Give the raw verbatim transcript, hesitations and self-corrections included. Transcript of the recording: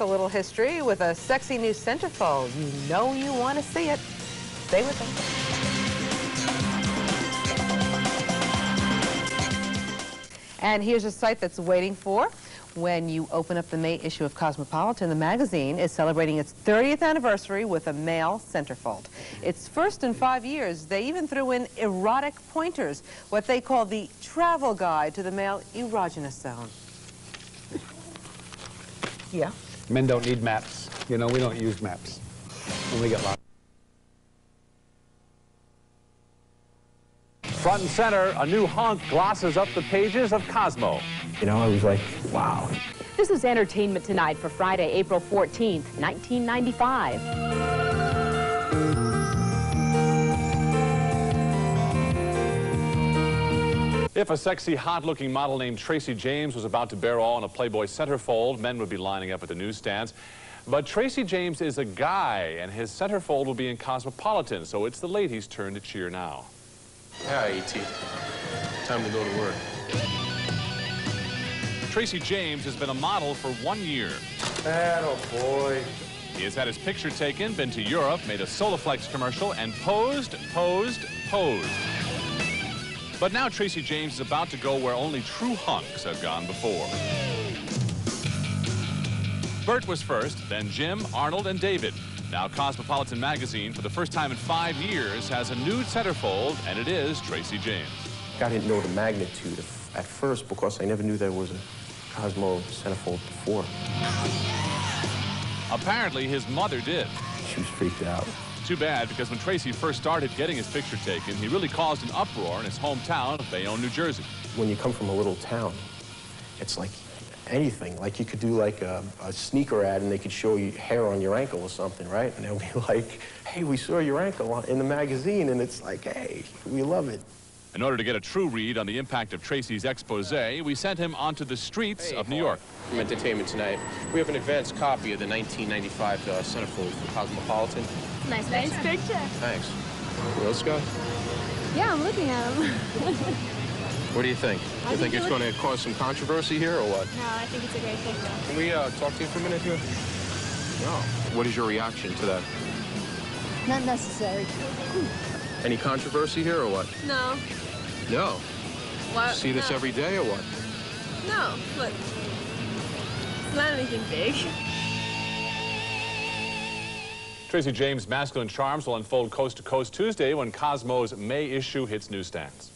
A little history with a sexy new centerfold. You know you want to see it. Stay with us. And here's a site that's waiting for when you open up the May issue of Cosmopolitan. The magazine is celebrating its thirtieth anniversary with a male centerfold. It's first in five years. They even threw in erotic pointers, what they call the travel guide to the male erogenous zone. Yeah. Men don't need maps. You know, we don't use maps when we get lost. Front and center, a new honk glosses up the pages of Cosmo. You know, I was like, wow. This is Entertainment Tonight for Friday, April fourteenth, nineteen ninety-five. If a sexy, hot-looking model named Tracy James was about to bear all in a Playboy centerfold, men would be lining up at the newsstands. But Tracy James is a guy, and his centerfold will be in Cosmopolitan, so it's the ladies' turn to cheer now. Yeah, E T Time to go to work. Tracy James has been a model for one year. Atta boy. He has had his picture taken, been to Europe, made a Solaflex commercial, and posed, posed, posed. But now Tracy James is about to go where only true hunks have gone before. Bert was first, then Jim, Arnold, and David. Now Cosmopolitan magazine, for the first time in five years, has a nude centerfold, and it is Tracy James. I didn't know the magnitude of, at first because I never knew there was a Cosmo centerfold before. Apparently, his mother did. She was freaked out. Too bad, because when Tracy first started getting his picture taken, he really caused an uproar in his hometown of Bayonne, New Jersey. When you come from a little town, it's like anything. Like you could do like a, a sneaker ad and they could show you hair on your ankle or something, right? And they'll be like, hey, we saw your ankle in the magazine, and it's like, hey, we love it. In order to get a true read on the impact of Tracy's expose, we sent him onto the streets hey, of New York. From Entertainment Tonight, we have an advanced copy of the nineteen ninety-five uh, centerfold for Cosmopolitan. Nice, nice picture. picture. Thanks. Well, Scott? Yeah, I'm looking at him. What do you think? I you think, think it's going to cause some controversy here or what? No, I think it's a great picture. Can we uh, talk to you for a minute here? No. What is your reaction to that? Not necessary. Any controversy here or what? No. No? What? See this no. every day or what? No, look. It's not anything big. Tracy James' masculine charms will unfold coast to coast Tuesday when Cosmo's May issue hits newsstands.